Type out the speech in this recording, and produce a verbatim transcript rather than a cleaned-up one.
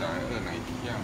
哪二哪一样？